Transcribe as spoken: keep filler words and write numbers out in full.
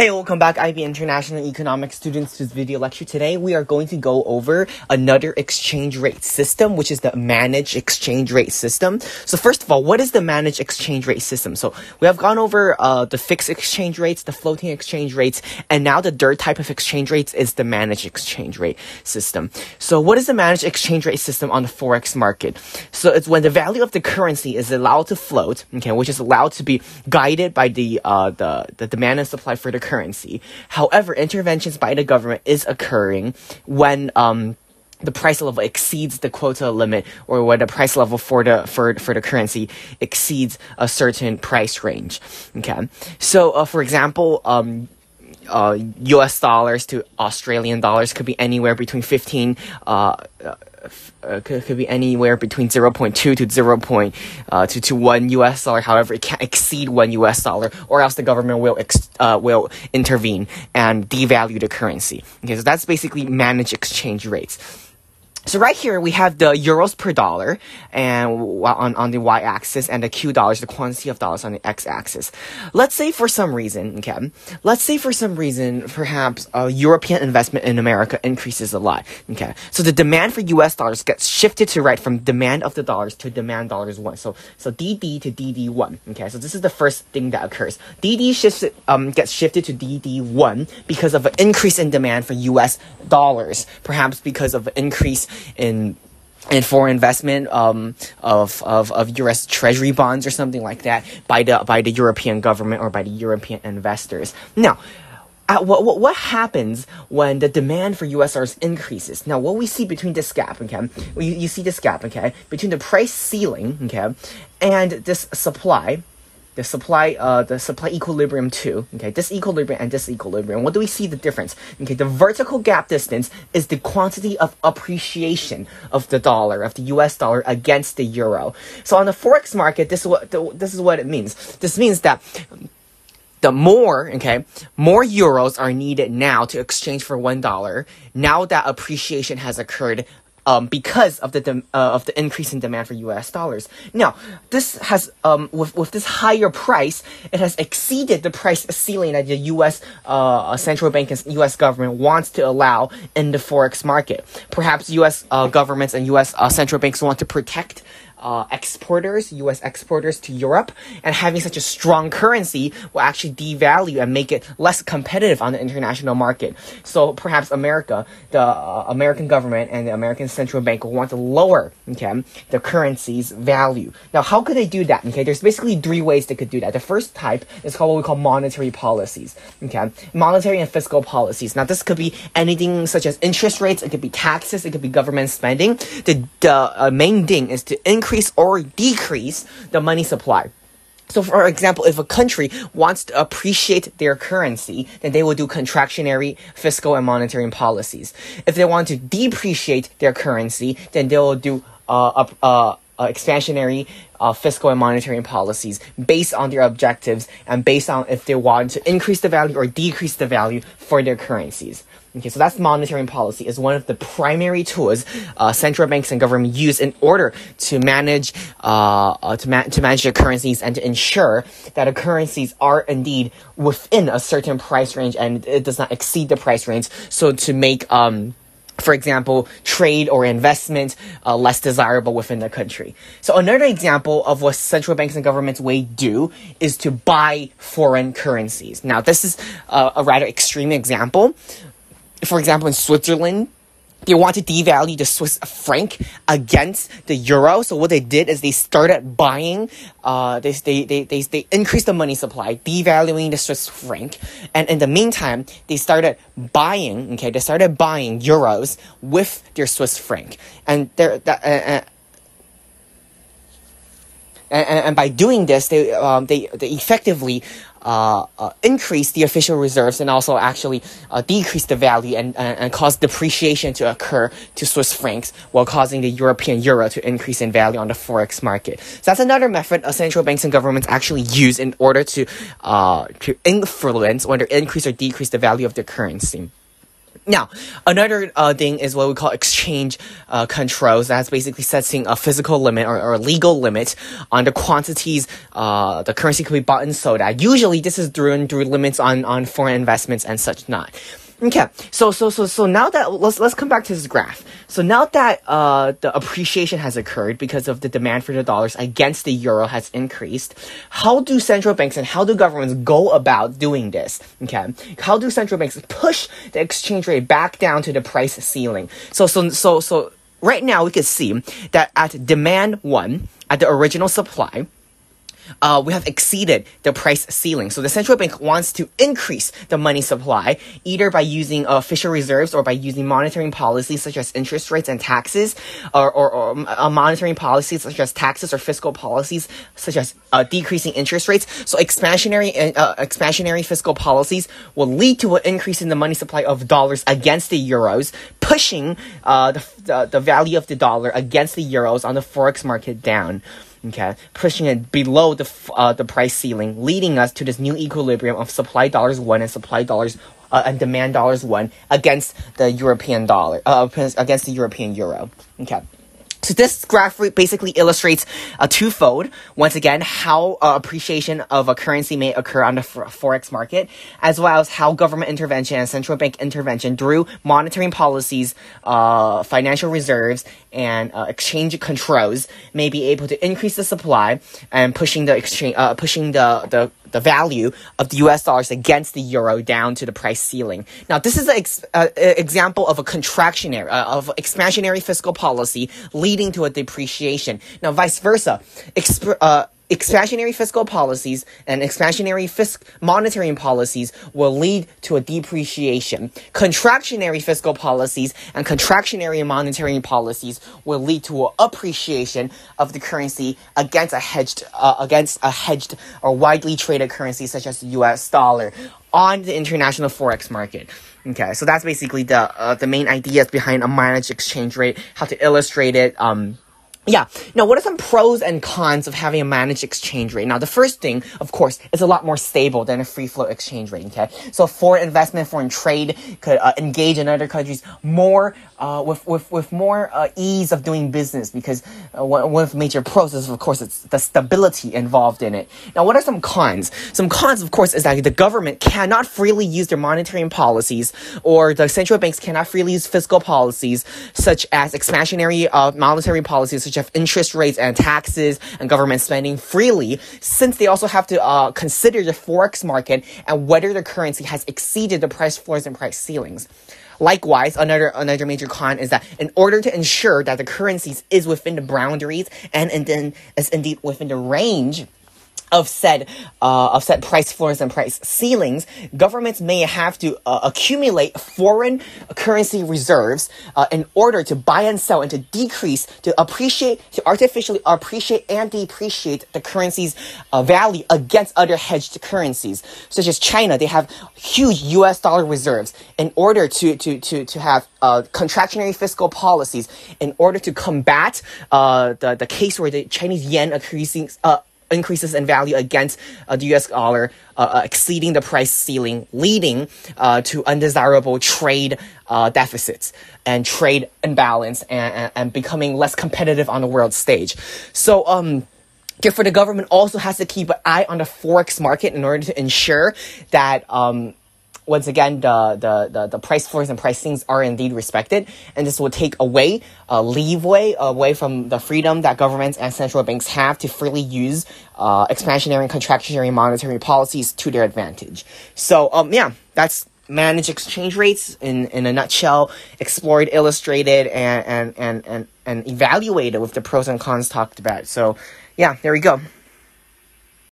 Hey, welcome back, I B International Economics students, to this video lecture. Today, we are going to go over another exchange rate system, which is the managed exchange rate system. So first of all, what is the managed exchange rate system? So we have gone over uh, the fixed exchange rates, the floating exchange rates, and now the third type of exchange rates is the managed exchange rate system. So what is the managed exchange rate system on the Forex market? So it's when the value of the currency is allowed to float, okay, which is allowed to be guided by the, uh, the, the demand and supply for the currency. currency. However, interventions by the government is occurring when um, the price level exceeds the quota limit, or when the price level for the for for the currency exceeds a certain price range. Okay, so uh, for example, um, uh, U S dollars to Australian dollars could be anywhere between fifteen. Uh, uh, Uh, could, could be anywhere between zero point two to zero point two to one U S dollar. However, it can't exceed one U S dollar, or else the government will ex uh, will intervene and devalue the currency. Okay, so that's basically managed exchange rates. So right here we have the euros per dollar, and on on the y-axis, and the Q dollars, the quantity of dollars, on the x-axis. Let's say for some reason, okay, let's say for some reason, perhaps uh, European investment in America increases a lot, okay. So the demand for U S dollars gets shifted to right from demand of the dollars to demand dollars one. So so D D to D D one, okay. So this is the first thing that occurs. D D shifts um gets shifted to D D one because of an increase in demand for U S dollars, perhaps because of an increase in and foreign investment um of of of U S Treasury bonds or something like that by the by the European government or by the European investors. Now, Uh, what, what what happens when the demand for U S dollars increases? Now, what we see between this gap, okay, well, you, you see this gap, okay, between the price ceiling, okay, and this supply, the supply, uh, the supply equilibrium two, okay, this equilibrium and this equilibrium. What do we see the difference? Okay, the vertical gap distance is the quantity of appreciation of the dollar, of the U S dollar against the euro. So on the Forex market, this is what this is what it means. This means that the more, okay, more euros are needed now to exchange for one dollar, now that appreciation has occurred um, because of the de uh, of the increase in demand for U S dollars. Now, this has um with with this higher price, it has exceeded the price ceiling that the U S uh central bank and U S government wants to allow in the Forex market. Perhaps U S uh, governments and U S uh, central banks want to protect Uh, exporters, U S exporters to Europe, and having such a strong currency will actually devalue and make it less competitive on the international market. So perhaps America, the uh, American government and the American central bank will want to lower, okay, the currency's value. Now, how could they do that? Okay, there's basically three ways they could do that. The first type is called what we call monetary policies. Okay, monetary and fiscal policies. Now, this could be anything such as interest rates, it could be taxes, it could be government spending. The, the uh, main thing is to increase Increase or decrease the money supply. So, for example, if a country wants to appreciate their currency, then they will do contractionary fiscal and monetary policies. If they want to depreciate their currency, then they will do uh, uh, uh, expansionary uh, fiscal and monetary policies based on their objectives and based on if they want to increase the value or decrease the value for their currencies. Okay, so that's monetary policy is one of the primary tools uh, central banks and government use in order to manage uh, uh, to, ma to manage their currencies and to ensure that the currencies are indeed within a certain price range and it does not exceed the price range. So to make, um, for example, trade or investment uh, less desirable within the country. So another example of what central banks and governments way do is to buy foreign currencies. Now, this is uh, a rather extreme example. For example, in Switzerland, they want to devalue the Swiss franc against the euro. So what they did is they started buying, uh, they, they, they, they, they increased the money supply, devaluing the Swiss franc. And in the meantime, they started buying, okay, they started buying euros with their Swiss franc. And they're, that, uh, uh, And, and, and by doing this, they um, they, they effectively uh, uh, increase the official reserves and also actually uh, decrease the value and, and, and cause depreciation to occur to Swiss francs while causing the European euro to increase in value on the Forex market. So that's another method central banks and governments actually use in order to, uh, to influence or to increase or decrease the value of their currency. Now, another uh, thing is what we call exchange uh, controls. That's basically setting a physical limit or, or a legal limit on the quantities uh, the currency could be bought and sold at. Usually, this is through and through limits on, on foreign investments and such not. Okay, so so so so now that let's let's come back to this graph. So now that uh the appreciation has occurred because of the demand for the dollars against the euro has increased, how do central banks and how do governments go about doing this? Okay, how do central banks push the exchange rate back down to the price ceiling? So so so so right now we can see that at demand one, at the original supply, Uh, we have exceeded the price ceiling. So the central bank wants to increase the money supply, either by using uh, official reserves or by using monitoring policies such as interest rates and taxes, or, or, or uh, monitoring policies such as taxes or fiscal policies such as uh, decreasing interest rates. So expansionary, uh, expansionary fiscal policies will lead to an increase in the money supply of dollars against the euros, pushing uh, the, the, the value of the dollar against the euros on the forex market down. Okay, pushing it below the uh, the price ceiling, leading us to this new equilibrium of supply dollars one and supply dollars uh, and demand dollars one against the European dollar, uh, against the European euro. Okay. So this graph basically illustrates a uh, twofold, once again, how uh, appreciation of a currency may occur on the forex market, as well as how government intervention and central bank intervention through monitoring policies, uh, financial reserves, and uh, exchange controls may be able to increase the supply and pushing the exchange, uh, pushing the the. the value of the U S dollars against the euro down to the price ceiling. Now, this is an ex uh, example of a contractionary, uh, of expansionary fiscal policy leading to a depreciation. Now, vice versa, exp uh, expansionary fiscal policies and expansionary fisc monetary policies will lead to a depreciation. Contractionary fiscal policies and contractionary monetary policies will lead to an appreciation of the currency against a hedged, uh, against a hedged or widely traded currency such as the U S dollar on the international forex market. Okay, so that's basically the uh, the main ideas behind a managed exchange rate, how to illustrate it. Um, Yeah. Now, what are some pros and cons of having a managed exchange rate? Now, the first thing, of course, it's a lot more stable than a free float exchange rate. Okay. So foreign investment, foreign trade could uh, engage in other countries more, uh, with, with, with more, uh, ease of doing business, because uh, one of the major pros is, of course, it's the stability involved in it. Now, what are some cons? Some cons, of course, is that the government cannot freely use their monetary policies, or the central banks cannot freely use fiscal policies such as expansionary, uh, monetary policies, such of interest rates and taxes and government spending freely, since they also have to uh, consider the forex market and whether the currency has exceeded the price floors and price ceilings. Likewise, another another major con is that in order to ensure that the currencies is within the boundaries and, and then is indeed within the range of said uh, of said price floors and price ceilings, governments may have to uh, accumulate foreign currency reserves uh, in order to buy and sell and to decrease, to appreciate, to artificially appreciate and depreciate the currency's uh, value against other hedged currencies. Such as China, they have huge U S dollar reserves in order to, to, to, to have uh, contractionary fiscal policies in order to combat uh, the, the case where the Chinese yen increasing, uh, increases in value against uh, the U S dollar, uh, exceeding the price ceiling, leading uh, to undesirable trade uh, deficits and trade imbalance, and, and, and becoming less competitive on the world stage. So, um, therefore, the government also has to keep an eye on the forex market in order to ensure that, um, once again, the, the, the, the price floors and pricings are indeed respected, and this will take away, uh, leeway away from the freedom that governments and central banks have to freely use uh, expansionary and contractionary monetary policies to their advantage. So, um, yeah, that's managed exchange rates in, in a nutshell, explored, illustrated, and, and, and, and, and evaluated with the pros and cons talked about. So, yeah, there we go.